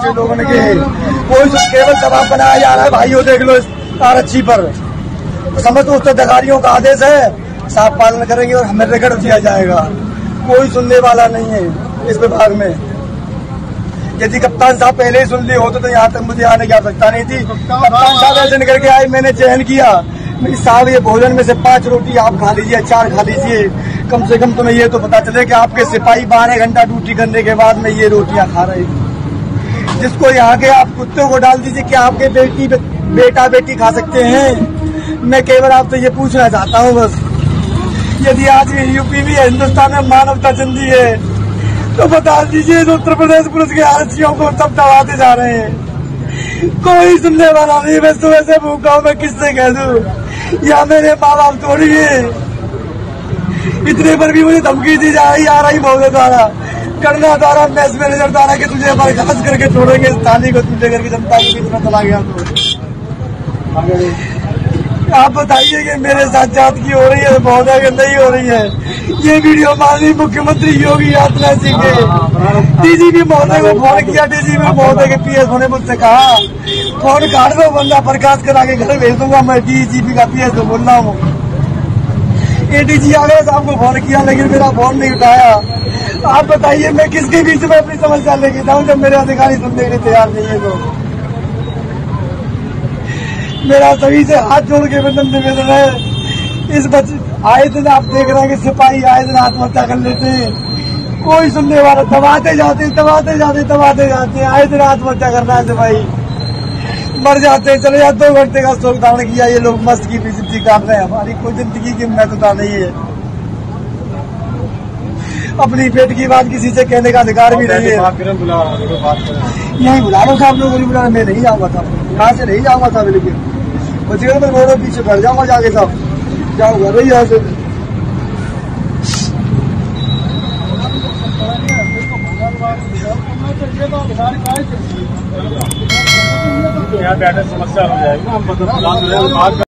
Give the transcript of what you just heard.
ऐसे लोगों ने कोई केवल दबाव बनाया जा रहा है। भाइयों देख लो इस आरक्षी पर समझ तो उत्तराधिकारियों का आदेश है, साफ पालन करेंगे और हमें रिकॉर्ड दिया जाएगा। कोई सुनने वाला नहीं है इस विभाग में। यदि कप्तान साहब पहले ही सुन लिए होते तो यहाँ तक मुझे आने की आवश्यकता नहीं थी। कप्तान साहब ऐसे निकल के आए, मैंने चयन किया, साहब ये भोजन में से 5 रोटी आप खा लीजिए, 4 खा लीजिए, कम से कम तुम्हें ये तो पता चले कि आपके सिपाही 12 घंटा ड्यूटी करने के बाद में ये रोटियां खा रहे हैं। जिसको यहाँ के आप कुत्तों को डाल दीजिए, क्या आपके बेटा बेटी खा सकते हैं? मैं केवल आपसे ये पूछना चाहता हूँ बस, यदि आज यूपी भी हिंदुस्तान में मानवता जिंदी है तो बता दीजिए तो उत्तर प्रदेश पुलिस के आरक्षियों को सब दबाते जा रहे हैं। कोई सुनने वाला नहीं। मैं सुबह से भूखा हूँ, मैं किससे कह दूँ? या मेरे माँ बाप तोड़िए, इतने पर भी मुझे धमकी दी जा रही आ रही मौके द्वारा, करना द्वारा, मैच मैनेजर द्वारा कि तुझे बर्खास्त करके छोड़ेंगे, थाली को तुझे करके जनता के बीच में चला गया। तो आप बताइए कि मेरे साथ जातकी हो रही है, महोदय के नहीं हो रही है। ये वीडियो माननीय मुख्यमंत्री योगी आदित्यनाथ जी के डीजीपी महोदय को फोन किया, डीजीपी महोदय के पी एस होने मुझसे कहा फोन काट दो वरना बर्खास्त करा के घर भेज दूंगा। मैं डीजीपी का पीएस को बोल रहा हूँ। एडीजी आ गए, आपको फोन किया लेकिन मेरा फोन नहीं उठाया। आप बताइए मैं किसके बीच में अपनी समस्या लेके जाऊँ जब मेरे अधिकारी सुनने के लिए तैयार नहीं है? तो मेरा सभी से हाथ जोड़ के बंधन निवेदन है। इस बच्चे आए दिन आप देख रहे हैं कि सिपाही आए दिन आत्महत्या कर लेते हैं, कोई सुनने वाला, दबाते जाते आए दिन आत्महत्या करना है। सिपाही मर जाते हैं, चले जाते, 2 घंटे का शोक धारण किया, ये लोग मस्त की बेइज्जती कर रहे हैं। हमारी कोई जिंदगी की महत्वता नहीं है, अपनी पेट की बात किसी से कहने का अधिकार भी नहीं है। यही बुला रहा था, आप लोगों ने बुलाया, मैं नहीं आऊंगा था, यहाँ से नहीं जाऊंगा था, लेकिन मुझे बोलो पीछे बैठ जाऊंगा जाके साहब, जाऊंगा नहीं यहाँ से। यहाँ बैठे समस्या हो जाएगी।